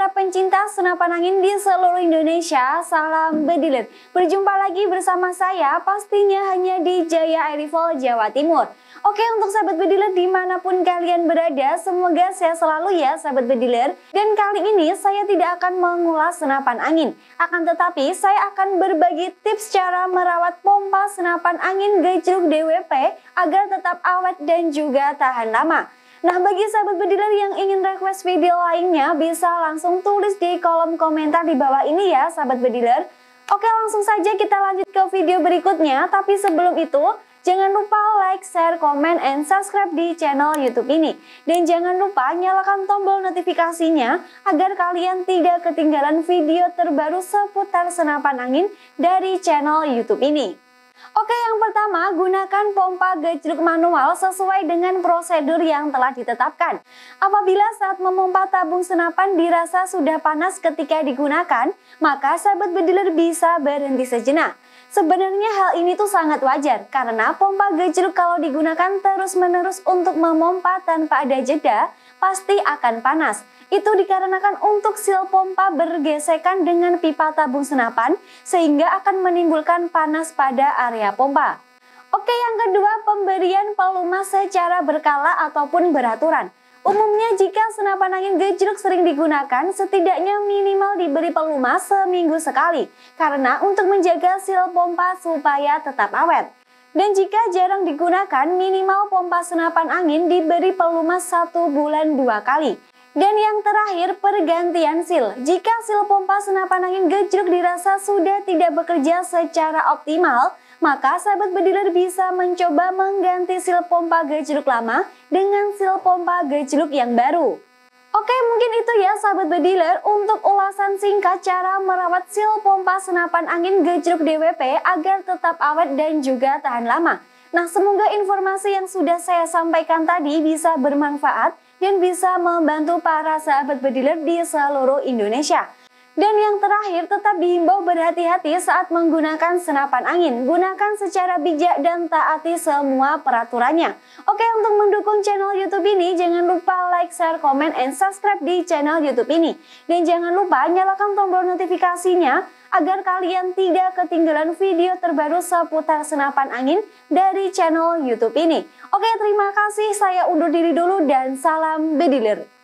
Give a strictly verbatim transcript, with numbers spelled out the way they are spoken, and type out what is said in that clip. para pencinta senapan angin di seluruh Indonesia, salam bediler. Berjumpa lagi bersama saya pastinya hanya di Jaya Air Rifle Jawa Timur. Oke, untuk sahabat bediler dimanapun kalian berada, semoga sehat selalu ya sahabat bediler. Dan kali ini saya tidak akan mengulas senapan angin, akan tetapi saya akan berbagi tips cara merawat pompa senapan angin gejruk D W P agar tetap awet dan juga tahan lama. Nah, bagi sahabat bediler yang ingin request video lainnya bisa langsung tulis di kolom komentar di bawah ini ya sahabat bediler. Oke, langsung saja kita lanjut ke video berikutnya. Tapi sebelum itu jangan lupa like, share, komen, and subscribe di channel YouTube ini. Dan jangan lupa nyalakan tombol notifikasinya agar kalian tidak ketinggalan video terbaru seputar senapan angin dari channel YouTube ini. Oke, yang pertama, gunakan pompa gejruk manual sesuai dengan prosedur yang telah ditetapkan. Apabila saat memompa tabung senapan dirasa sudah panas ketika digunakan, maka sahabat bediler bisa berhenti sejenak. Sebenarnya hal ini tuh sangat wajar karena pompa gejruk kalau digunakan terus-menerus untuk memompa tanpa ada jeda, pasti akan panas. Itu dikarenakan untuk seal pompa bergesekan dengan pipa tabung senapan sehingga akan menimbulkan panas pada area pompa. Oke, yang kedua, pemberian pelumas secara berkala ataupun beraturan. Umumnya jika senapan angin gejruk sering digunakan, setidaknya minimal diberi pelumas seminggu sekali karena untuk menjaga seal pompa supaya tetap awet. Dan jika jarang digunakan, minimal pompa senapan angin diberi pelumas satu bulan dua kali. Dan yang terakhir, pergantian seal. Jika seal pompa senapan angin gejruk dirasa sudah tidak bekerja secara optimal, maka sahabat bediler bisa mencoba mengganti seal pompa gejruk lama dengan seal pompa gejruk yang baru. Oke, mungkin itu ya sahabat bediler untuk ulasan singkat cara merawat seal pompa senapan angin gejruk D W P agar tetap awet dan juga tahan lama. Nah, semoga informasi yang sudah saya sampaikan tadi bisa bermanfaat dan bisa membantu para sahabat bediler di seluruh Indonesia. Dan yang terakhir, tetap dihimbau berhati-hati saat menggunakan senapan angin. Gunakan secara bijak dan taati semua peraturannya. Oke, untuk mendukung channel YouTube ini, jangan lupa like, share, komen, and subscribe di channel YouTube ini. Dan jangan lupa nyalakan tombol notifikasinya agar kalian tidak ketinggalan video terbaru seputar senapan angin dari channel YouTube ini. Oke, terima kasih. Saya undur diri dulu dan salam bediler.